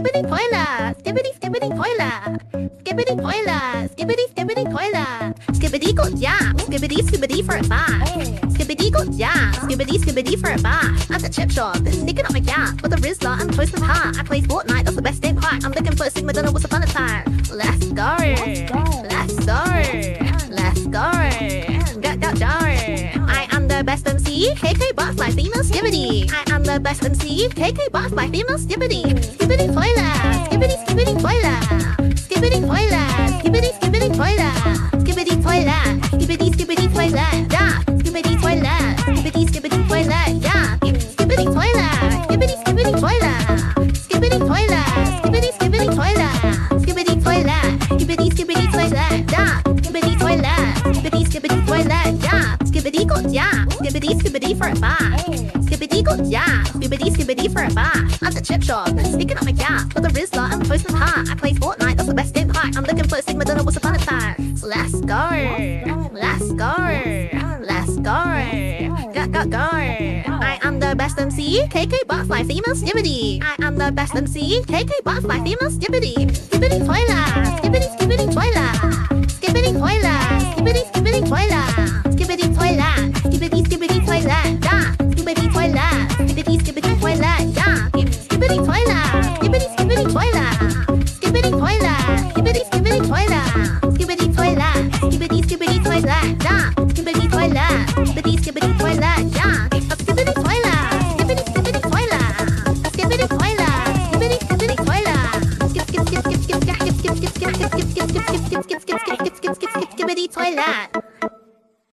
skibbity toilet, skibbity skibbity toilet, skibbity toilet, skibbity skibbity toilet, skibbity go jab, skibbity skibbity for a bath, skibbity go jab, skibbity skibbity for a bath. At the chip shop, nicking up my gap with a Rizzler and Toast of Heart. I play Fortnite, that's the best day part. I'm looking for a Sigma, don't know what's the fun of time. Let's go, let's go, let's go, go go. Best MC, KK boss by female skibbity. I am the best MC, KK boss by female skibbity. Skibbity toilet, skibbity skibbity toilet, skibbity toilet, skibbity skibbity toilet, skibbity toilet, skibbity skibbity toilet, yeah. Skibbity toilet, skibbity skibbity toilet, yeah. Skibbity toilet, skibbity skibbity toilet, skibbity toilet, skibbity skibbity toilet, skibbity toilet, skibbity skibbity toilet, yeah. Skibbity toilet, skibbity skibbity toilet, yeah. Skibbity go yeah, skibbity skibbity for a bath. Skibbity go yeah, skibbity skibbity for a bath. At the chip shop, sticking up my gap with a Rizzler and Toast of Heart. I play Fortnite, that's the best in part. I'm looking for a Sigma, don't know what's the fun of that. Let's go, let's go, let's go, go go. I am the best MC, KK boss by female skibbity. I am the best MC, KK boss by female skibbity. Skibbity toilet, skibbity skibbity toilet.